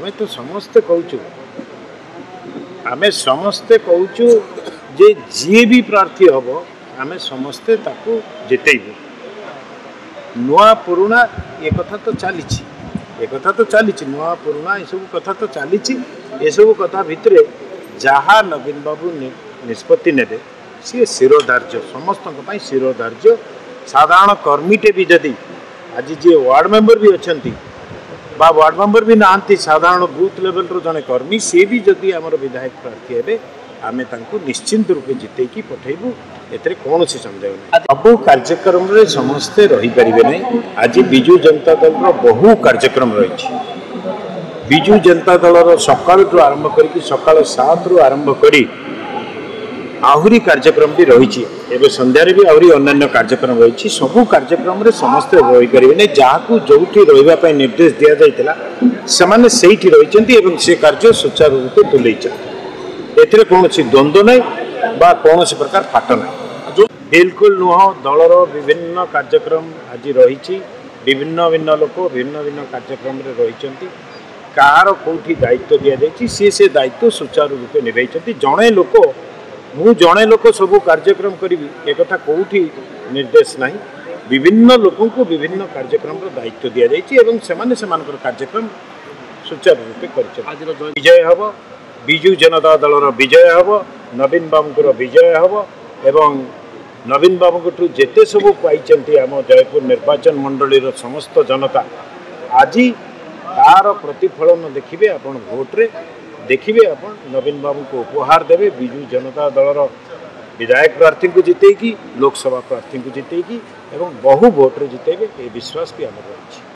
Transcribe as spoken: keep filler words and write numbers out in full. आमे तो समस्ते कहूँ आमे समस्ते कहूँ जे जी भी प्रार्थी हम आमे समस्ते जितेबू नुआ पुराणा ये कथा तो चली कथा तो चली नुआ पुराणा ये सब कथा तो चली सब कथा भितर जहाँ नवीन बाबू ने निष्पत्ति ने सी शिरोधार्य समस्तों शिरोधार्य साधारण कर्मीटे भी जदि आज जी वार्ड मेंबर भी अच्छा बा वार्ड मेंबर भी ना साधारण बूथ लेवल जड़े कर्मी सी भी जदि आम विधायक प्रार्थी हे आम निश्चिंत रूपे जितेकी पठेबू एथे कौन समझाऊ ना सबू कार्यक्रम समस्ते रहीपर ना। आज विजु जनता दल बहु कार्यक्रम रही विजु जनता दल सकाल आरंभ कर सकाल सात रु आरंभ कर आहरी कार्यक्रम भी रही एवं संध्यार भी आहरी अन्य कार्यक्रम रही सबू कार्यक्रम समस्ते रहीपर जहाँ जो रही निर्देश दि जाता से रही से कार्य सुचारू रूपे तुले ए कौन द्वंद्व ना बा कौन प्रकार फाट ना जो बिल्कुल नुह दलर विभिन्न कार्यक्रम आज रही विभिन्न भिन्न लोक भिन्न भिन्न कार्यक्रम रही कार कौटी दायित्व दि जाती सी से दायित्व सुचारू रूपे निभाई जड़े लोक मु जड़े लोक सब कार्यक्रम करी एक कौटी निर्देश ना विभिन्न लोक विभिन्न कार्यक्रम दायित्व दि जाने से कार्यक्रम सुचारू रूपे कर विजय हम विजु जनता दलर विजय हम नवीन बाबू विजय हम एवं नवीन बाबू जिते सब पाई आम जयपुर निर्वाचन मंडल समस्त जनता आज तार प्रतिफलन देखिए आप भोट्रे देखिए आप नवीन बाबू को उपहार देवे विजु जनता दलर विधायक प्रार्थी को जितेगी लोकसभा प्रार्थी को जितेगी एवं बहु भोट्रे जितेबे ये विश्वास भी आम रही।